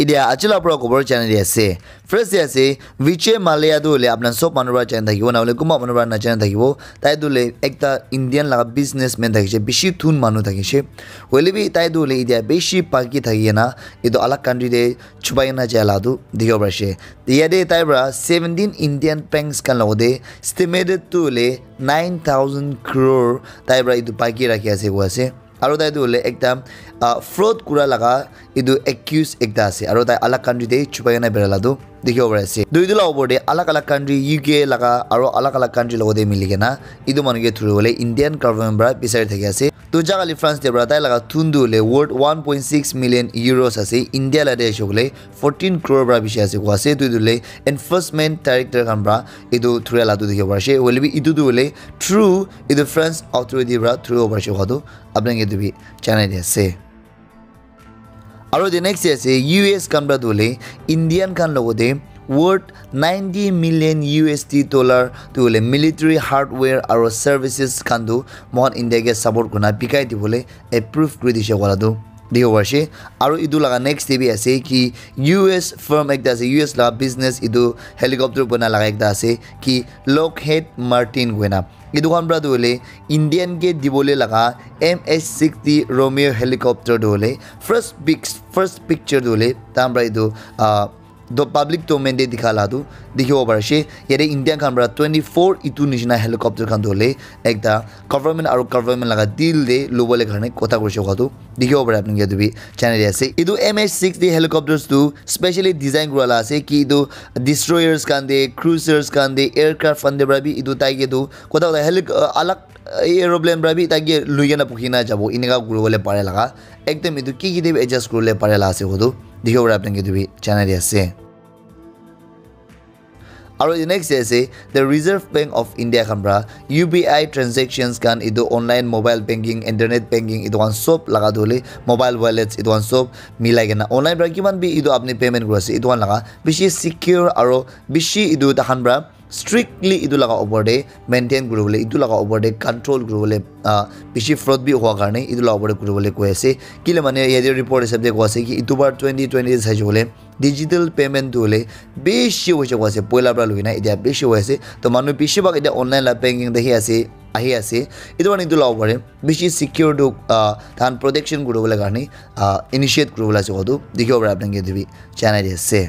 इधर अच्छे लोग अपना कोपर चैनल ऐसे फ्रेश ऐसे विचे मालिया दूले अपना सब मनोबरा चैनल थकी वो ना वाले कुमार मनोबरा ना चैनल थकी वो ताई दूले एक ता इंडियन लगा बिजनेस में थकी शे बेशी थून मानो थकी शे वैले भी ताई दूले इधर बेशी पाकी थकी है ना इधर अलग कंट्री दे छुपाई ना चला दो दियो बरसे यादे ताई बरा 17 इंडियन पैंक्स का लोग दे स्टिमेटेड दूले 9,000 करोड़ ताई बरा इधर पाकी रखी ऐसे हुआ से और ताई दूले एक ता फ्रॉड कुरा लगा इधर एक्यूज एक दासे और ताई अलग कंट्री दे छुपाई ना बेरा लादो देखियो बड़ा से दो इधर लाओ बोले अलग अलग कंट्री यूके लगा और अलग अलग कंट्री लोगों दे मिलेगे ना इधर मन के थ्रू बोले इंडियन गवर्नमेंट बड़ा पिसाइड थे क्या से तो जागा डिफरेंस दे बड़ा ताई लगा थून दूले वर्ड 1.6 मिलियन यूरोस से इंडिया ला देश होले 14 करोड़ बड़ा विषय से हुआ से तो इधर ले एनफोर्समेंट डायरेक्टर का बड़ा इधर थ्रू लादो देखियो बड़ा से बोले भी इधर दो बोले थ्रू इधर फ्रांस ऑथोरिटी बड़ा थ्रू ओवर से हुआ दो अपने के भी चैनल जैसे और जो नेक्स्ट ऐसे यूएस कंपनी दोले इंडियन खान लोगों दे वर्ड 90 मिलियन यूएसडी डॉलर तो बोले मिलिट्री हार्डवेयर और सर्विसेज खान दो मोहन इंडिया के सपोर्ट को ना पिकाई दी बोले अप्रूव कर दिशा वाला दो देखो वर्षे और इधर लगा नेक्स्ट भी ऐसे कि यूएस फर्म एक दासे यूएस लगा बिजनेस इधर हेलीकॉप्टर बना लगा एक दासे कि लॉकहीड मार्टिन गोना इधर खान बड़ा दोले इंडियन के दिबोले लगा MS-60 रोमियो हेलीकॉप्टर दोले फर्स्ट पिक्चर दोले ताम बड़ा इधर दो पब्लिक डोमेन दे दिखा ला दो देखियो वर्षे यारे इंडिया खान बड़ा 24 इतु निशना हेलीकॉप्टर खान दोले एक दा गवर्नमेंट और गवर्नमेंट लगा डील दे लोबले घरने कोता कर सकता दो देखियो बड़ा अपने ये तो भी चैनल ऐसे इधर MS-60 हेलीकॉप्टर्स तो स्पेशली डिजाइन करवाला से कि इधर डिस्ट्रॉयर्स खान दे क्रूजर्स खान दे एयरक्राफ्ट खान दे बड़ा भी इधर ताकि दो कोता अलग एरोप्लेन बड़ा भी ताकि लुइया ना पुखी ना जाबो इनका गुरु वाले पारे लगा एकदम इधर की दे एडजस्ट कर ले पारे ला से हो दो देखियो बड़ा अपने के भी चैनल ऐसे और नेक्स्ट ऐसे the Reserve Bank of India खाना UPI ट्रांजेक्शन्स खान इधर online mobile banking internet banking इधर सब लगा दोले मोबाइल वॉलेट्स इधर सब मिलाएगा ना ऑनलाइन पर किमान भी इधर आपने पेमेंट कर इधर लगा बेशी सिक्योर और बेशी इधर तहन बड़ा स्ट्रिक्टली इधर लगा ओवर डे मेनटेन करें इधर लगा ओवर डे कंट्रोल करें बेशी फ्रॉड भी हुआ कारण इधर लगा ओवर डे कैसे कि मैंने ये रिपोर्ट हिसाब से कैसे कि इधर बार 2020 से बोले डिजिटल पेमेंट दोले बेशी कैसे पैला बड़ा लुना इतना बेशी कैसे तो मानु बेसिभाग इतना ऑनलाइन बैंकिंग देखी आसे इधर मानी इधर लगा पे बेशी सिक्योर धान प्रोटेक्शन करें कारण इनिशिएट करें सकता देखियो अपने भी चैनल से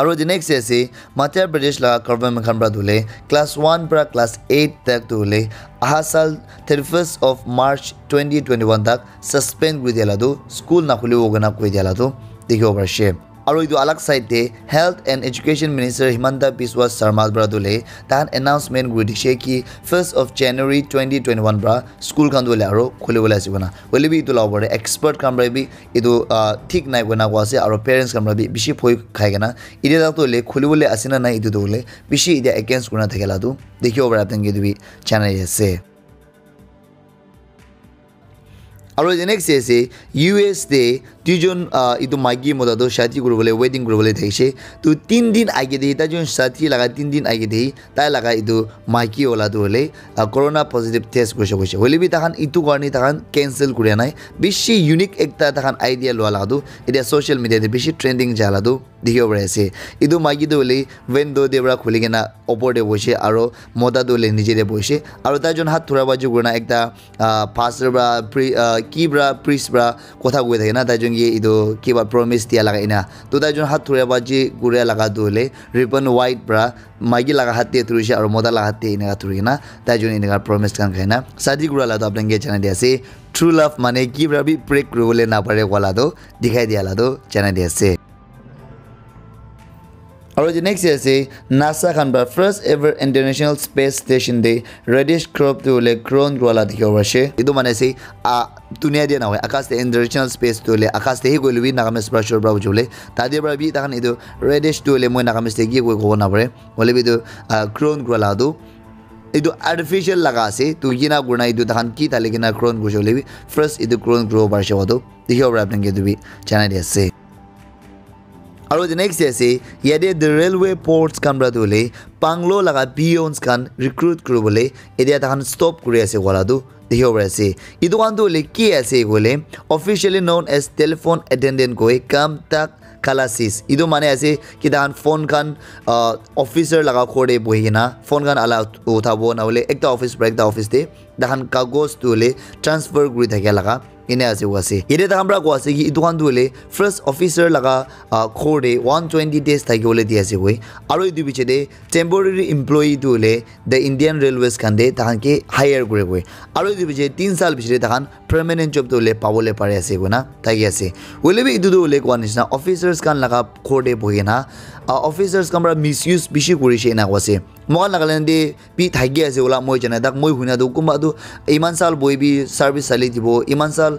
और जो नेक्स्ट ऐसे मध्य प्रदेश लगा गवर्नमेंट खान दोले क्लास 1 पर क्लास 8 तक दोले अहा साल 31 मार्च 2021 तक सस्पेंड कर दिया दो स्कूल ना खुले वो ना कोई दिया दो देखियो वर्षे और इधर अलग साइड से health and education minister Himanta Biswa Sarma बड़ा दोले तहन एनाउंसमेंट कर दिशे कि 1 जनवरी 2021 पर स्कूल खान दोले और खुले बोले आना बोले भी इतना लाभ एक्सपर्ट खान भी इधर ठीक ना बना हुआ से और पेरेंट्स खान भी बेसि फय खाएगा ना इधर तक खुले बोले आना ना इधर बोले बेसि इधर एगेंस्ट करना थे खेला तो देखियो अपने चैनल से और जो नेक्स्ट ऐसे यूएस दे दुजन इधर माइकी मोदा दो शादी करें वेडिंग करें थे तो 3 दिन आगे दे जो शादी लगा 3 दिन आगे दे ताय लगा इधर माइकी वाला तो बोले कोरोना पॉजिटिव टेस्ट कैसे बोले भी तहन इतु कारण तहन कैंसिल कर ना बेसि यूनिक एक तहन आइडिया लुआ लगा दो इतना सोशल मीडिया बेसि ट्रेंडिंग जाला दो देखियो बड़ा से इधर माइकी तो बोले वेंडो दे बड़ा खुले के ना ओपर दे बसे और मोदा तो बोले निजे दे बसे और तार जो हाथ थोड़ा बाजू करना एक फास्टर बड़ा की बड़ा प्रिस बड़ा कथा गए थे ना तक ये इधर की बड़ा प्रॉमिस दिया लगा इना तो तक हाथ थोड़ा बाजी गुड़िया लगा दोले रिबन व्हाइट बड़ा माइकी लगा हाथ तुरसे और मोदा लगा हाथ इनका तुरी ना तक इनका प्रॉमिस खान खाए ना शादी गुड़ा ला तो अपने चैनल से ट्रू लव माने की बड़ा भी ब्रेक रोले ना पड़े वाला तो दिखाई दिया ला तो चैनल से और जो नेक्स्ट ऐसे नासा खान पर first ever international space station दे रेडिश क्रॉप तो बोले क्रोन ग्रोला दिखा वर्षे इधर माने से दुनिया दिया ना हुआ आकाश से इंटरनेशनल स्पेस तो ले आकाश से ही गोल भी नागामेश प्रश्न ब्राउ जो ले तादे बड़ा भी तहन इधर रेडिश तो ले मैं नागामेश देखिए कोई गो ना पड़े बोले भी तो क्रोन ग्रोला दो इधर आर्टिफिशियल लगा से तो ये ना गुणा इधर तहन की था लेकिन क्रोन ग्रो ले भी फर्स्ट इधर क्रोन ग्रो वर्षे हो दो देखिए अपने भी चैनल से और नेक्स्ट जैसे ये रेलवे पोर्ट्स कामरादुले पांगलो लगा पियोन्स कान रिक्रूट करूबले ये तहन स्टॉप करेसे वालादु देखियो बरेसे इदु कांदो ले की ऐसे बोले officially known as telephone attendant को काम तक खालासिस इदु माने ऐसे कि तहन फोन कान ऑफिसर लगा खोडे बहिना फोन कान आला उठाबो ना बोले एकटा ऑफिस पर एकटा ऑफिस दे तहन कागज तुले ट्रांसफर करी थाके लगा इने आसे वासे इदे तामरा को आसे कि दुकान दुले फर्स्ट ऑफिसर लगा खोडे 120 डेज थाके बोले दिया से होय आरो इदु बिचे दे टेम्परेरी एम्प्लॉई दुले द इंडियन रेलवेज कांदे ताहाके हायर करे होय आरो इदु बिचे 3 साल बिचे ताहान परमानेंट जॉब दुले पावले पारे आसे गोना ताके आसे ओले बे इदु दुले कोनिसना ऑफिसर्स कान लगा खोडे बोयना ऑफिसर्स कामरा मिसयूज बिशि करिसे ना वासे मोगा नागालैंड दे पि थाके आसे ओला मोय जने तक मोय हुना दु कुमा दु इमान साल बोय बि सर्विस साली दिबो इमान साल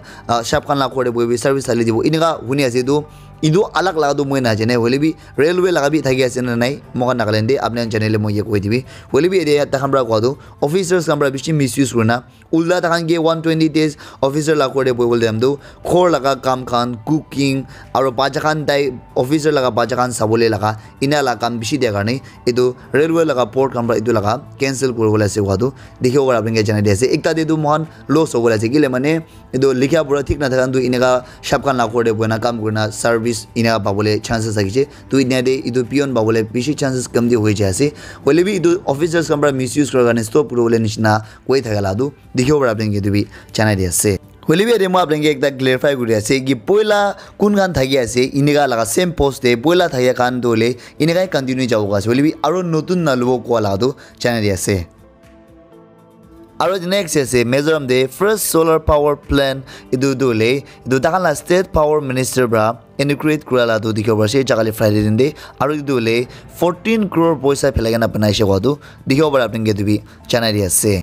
शापकान लाख खोडे बोबी सर्विस साली दिबो इनका हुनी आसे दो इदु अलग लादो मोय ना जने होले भी रेलवे लगा भी थागे आसे नाय मोगा नागालैंड दे आपने चैनल मोय ये कोइ दिबी होले भी एरिया तक हमरा को दो ऑफिसर्स हमरा बिस्टी मिसयूज करना उल्ला तक के 120 डेज ऑफिसर लाख खोडे बोय बोल देम दो खोर लगा काम खान कुकिंग और बाजाखान दाई ऑफिसर लगा बाजाखान सबले लगा इना लगा काम बिसी देगा नहीं इदु रेलवे लगा पोर्ट हमरा इदु लगा कैंसिल कर बोला से वादो देखियो और आपने चैनल दे से एकता दे दो मोहन लॉस हो बोला से कि ले माने इदु लिखा पूरा ठीक ना थान दो इनका शापकान लाख खोडे बोना काम करना सर्व इना पाबले चांसेस आगे तो इना दे इदु पियोन पाबले बेसि चांसेस कम दे हो जासे होले भी इदु ऑफिसर्स कमरा मिसयूज करगाने स्टॉप रोले निचना कोई थागालादु देखियो बरा आपन के दुबी चाना दे आसे होले भी रेमो आपन के एकदा क्लियरफाई गुरि आसे कि पहिला कुन गान थागी आसे इनेगा लगा सेम पोस्ट दे पहिला थाया कान दोले इनेगा कंटिन्यू जाउगा होले भी आरो नतुन नलबो कोलादु चाना दे आसे और नेक्स्ट ऐसे मिजोरम दे फर्स्ट सोलर पावर प्लान इदु दोले इदु ताला स्टेट पावर मिनिस्टर ब्रा इनक्रेट कराला तो देखियो बरसे जगाले फ्राइडे दिन दे और इदुले 14 करोड़ पैसा फेलागना बनाइसे वादो देखियो बर आपन के दुबी चना दिया से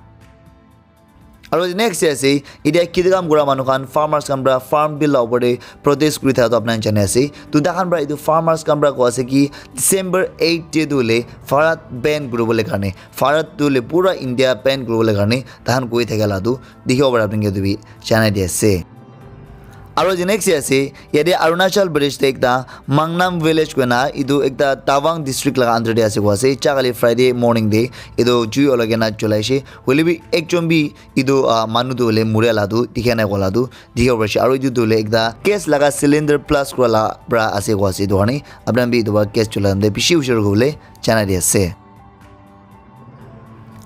और नेक्स्ट ऐसे इडिया किदगाम गोरा मानुखान फार्मर्स कमरा फार्म बिल ओबरे प्रोटेस्ट करी था तो अपना चने ऐसे तो दाखान बरा इदु फार्मर्स कमरा को ऐसे कि डिसेंबर 8 जे दुले भारत बैन ग्लोबल करने भारत दुले पूरा इंडिया बैन ग्लोबल करने दाखान कोई थे गला दो देखियो बर आपन के दुबी चने दिया से और नेक्स्ट ऐसे यदि अरुणाचल प्रदेश एक मंगनाम विलेज को ना इदु एक तावांग डिस्ट्रिक्ट लगा अंदर दिया से चागले फ्राइडे मॉर्निंग दे इदु जुई अलगे ना चलाइसे होले भी एक चोंबी इदु मानु दोले मुरे लादु दिखे ना गोलादु दिखे वर्ष और इदु दोले एक केस लगा सिलेंडर प्लस कोला ब्रा आसे गोसे दोने अपना भी इदु केस चलान दे पिसी उशर गोले चना दिया से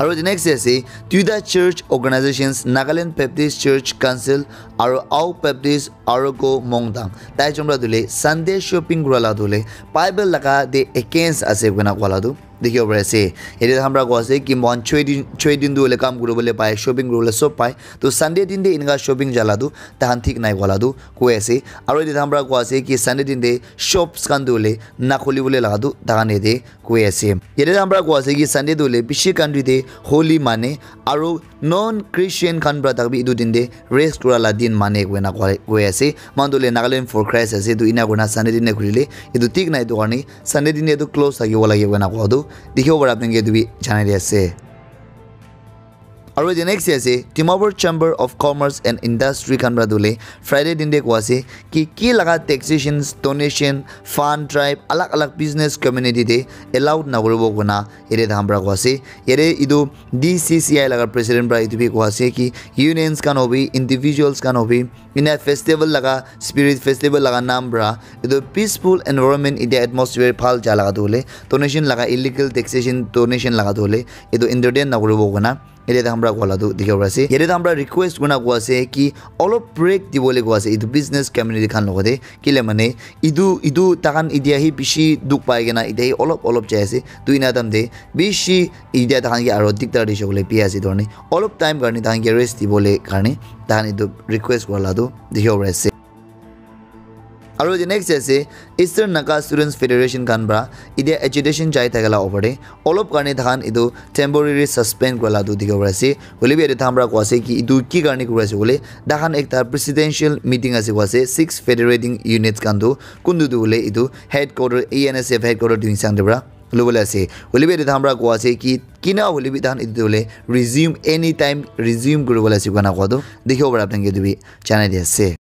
और नेक्स्ट ऐसे ट्यूदा church organisations Nagaland Baptist Church Council और आउ बैप्टिस्ट और को मोंगदांग ताई चमरा दुले संडे शॉपिंग गुराला दुले बाइबल लगा दे अगेंस्ट आसे गुना वाला दु देखियो बरेसे एरे हमरा को आसे कि मन 6 दिन दुले काम गुरो बोले पाए शॉपिंग गुरो सब पाए तो संडे दिन दे इनका शॉपिंग जाला दु तहन ठीक नाय वाला दु को ऐसे और एरे हमरा को आसे कि संडे दिन दे शॉप्स कान दुले ना खोली बोले लगा दु तहन दे को ऐसे एरे हमरा को आसे कि संडे दुले बिशी कंट्री दे होली माने और नॉन क्रिश्चियन खान ब्रदर भी इदु दिन दे रेस्ट कराला दिन माने कोना को ऐसे मान दुले नागालैंड फॉर क्राइस्ट ऐसे दु इना कोना संडे दिन ने खुलीले इदु ठीक नाय दुगानी संडे दिन दे क्लोज थाके वाला के कोना को दु देखियो बर आपन के दुबी चैनल ऐसे और नेक्स्ट ऐसे Dimapur Chamber of Commerce and Industry कमरा दुले फ्राइडे दिन दे कोसे कि लगा टैक्सेशन डोनेशन फंड ट्राइब अलग अलग बिजनेस कम्युनिटी दे अलाउड ना करबो गुना एरे धामरा कोसे एरे इदु डीसीसीआई लगा प्रेसिडेंट ब्रा इदु भी कोसे कि यूनियंस कान होबी इंडिविजुअल्स कान होबी इना फेस्टिवल लगा स्पिरिट फेस्टिवल लगा नाम ब्रा इदु पीसफुल एनवायरनमेंट इदु एटमॉस्फेयर फाल जा लगा दोले डोनेशन लगा इलीगल टैक्सेशन डोनेशन लगा दोले इदु इंडोडेन ना करबो गुना एरे हमरा कोला दु देखियो बरसे एरे हमरा रिक्वेस्ट गुना कोसे कि ऑल ऑफ ब्रेक दिबोले कोसे इदु बिजनेस कम्युनिटी खान लगदे किले माने इदु इदु तान इदिया हि बिशी दुख पाएगेना इदे ऑल ऑफ जायसे दुइना दम दे बिशी इदिया तान के आरो दिक्कत दिसोले पियासी दोने ऑल ऑफ टाइम करनी तान के रेस्ट दिबोले करनी तान इदु रिक्वेस्ट कोला दु देखियो बरसे और नेक्स्ट ऐसे ईस्टर्न नागा स्टूडेंट्स फेडरेशन कानब्रा इधर एजुकेशन चाहे थकला ओपरे ऑलोप करने धान इधो टेम्पोरेरी सस्पेंड करला दो दिखा वैसे बोले भी इधर हमरा को आसे कि इधो की करने को वैसे बोले धान एक तार प्रेसिडेंशियल मीटिंग आसे वैसे 6 फेडरेटिंग यूनिट्स कान दो कुंदु दो बोले इधो हेडक्वार्टर ईएनएसएफ हेडक्वार्टर दुई सांगब्रा लोबला से होले बे धामरा को आसे कि ना होले बे धान इदोले रिज्यूम एनी टाइम रिज्यूम गुरुबला से कोना को दो देखियो बर आपन के दुबी चैनल ऐसे